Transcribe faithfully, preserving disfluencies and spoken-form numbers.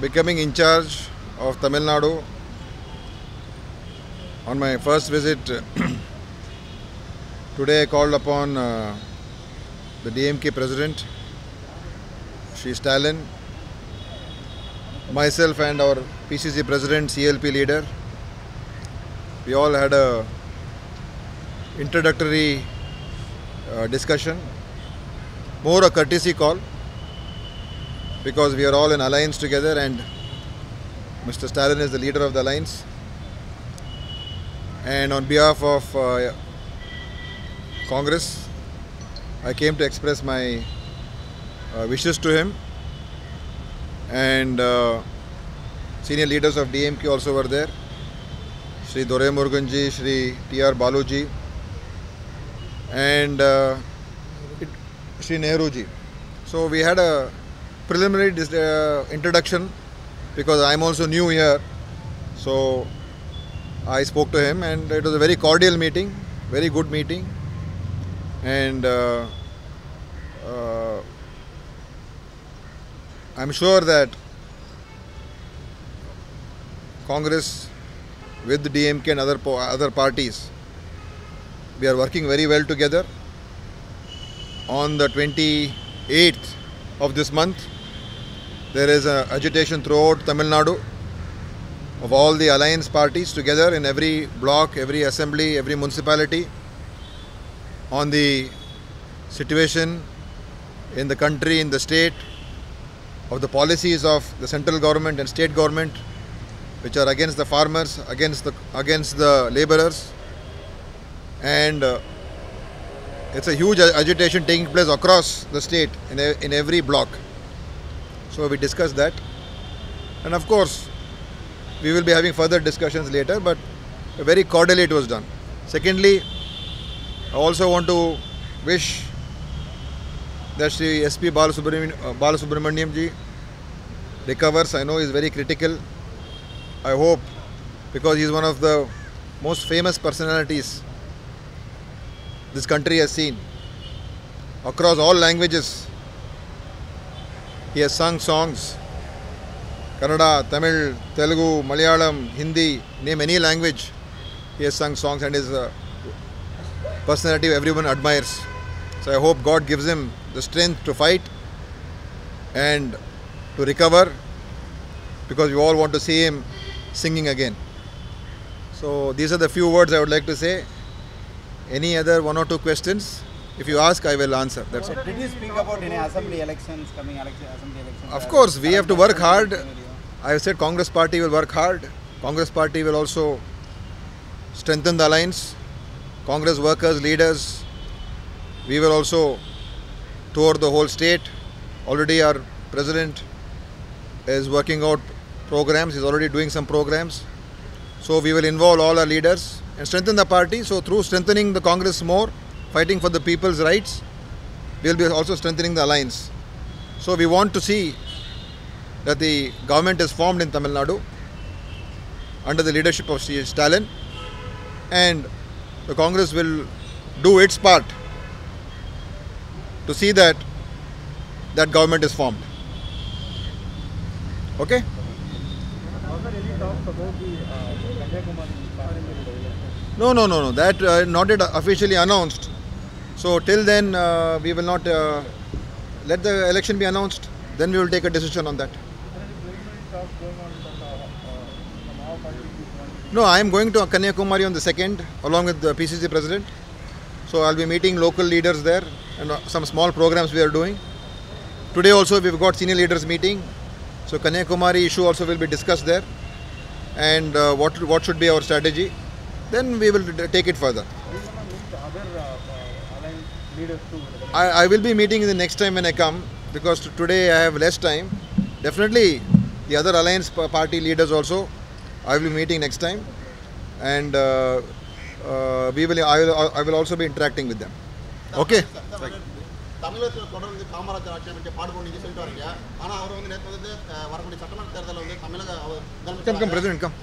becoming in charge of Tamil Nadu on my first visit. Today I called upon uh, the D M K President, Shri Stalin, myself and our P C C President, C L P leader. We all had a introductory uh, discussion, more a courtesy call, because we are all in alliance together and Mister Stalin is the leader of the alliance. And on behalf of uh, Congress, I came to express my uh, wishes to him, and uh, senior leaders of D M K also were there. Sri Dorai Murugan ji, Sri T R Balu ji, and uh, it, Sri Nehru ji. So we had a preliminary dis uh, introduction, because I am also new here. So I spoke to him, and it was a very cordial meeting, very good meeting, and uh, uh, I am sure that Congress, with D M K and other other parties, we are working very well together. On the twenty-eighth of this month, there is a agitation throughout Tamil Nadu of all the alliance parties together in every block, every assembly, every municipality, on the situation in the country, in the state, of the policies of the central government and state government, which are against the farmers, against the against the laborers, and uh, it's a huge agitation taking place across the state in a, in every block. So we discussed that, and of course we will be having further discussions later, but very cordially it was done. Secondly, I also want to wish that Shri S. P. Balasubramaniam ji recovers. I know he is very critical. I hope, because he is one of the most famous personalities this country has seen. Across all languages, he has sung songs. Kannada, Tamil, Telugu, Malayalam, Hindi, name any language, he has sung songs, and his uh, personality everyone admires. So I hope God gives him the strength to fight and to recover, because we all want to see him singing again. So these are the few words I would like to say. Any other one or two questions, if you ask, I will answer. That's it. Did you speak about any assembly elections coming? Assembly elections. Of course, we have to work hard. I have said Congress Party will work hard. Congress Party will also strengthen the alliance. Congress workers, leaders, we will also tour the whole state. Already our President is working out programs, he's already doing some programs. So we will involve all our leaders and strengthen the party. So through strengthening the Congress more, fighting for the people's rights, we will be also strengthening the alliance. So we want to see that the government is formed in Tamil Nadu under the leadership of Sri Stalin, and the Congress will do its part to see that that government is formed. Okay? No, no, no, no. That uh, not yet officially announced. So till then, uh, we will not uh, let the election be announced. Then we will take a decision on that. No, I am going to Kanyakumari on the second, along with the P C C President. So I'll be meeting local leaders there, and uh, some small programs we are doing. Today also we've got senior leaders meeting. So Kanyakumari issue also will be discussed there, and uh, what what should be our strategy. Then we will take it further. Are you going to meet other uh, alliance leaders too? I, I will be meeting the next time when I come, because today I have less time. Definitely the other alliance party leaders also I will be meeting next time, and uh, uh, we will I, will I will also be interacting with them. Okay? Come, come, President, come.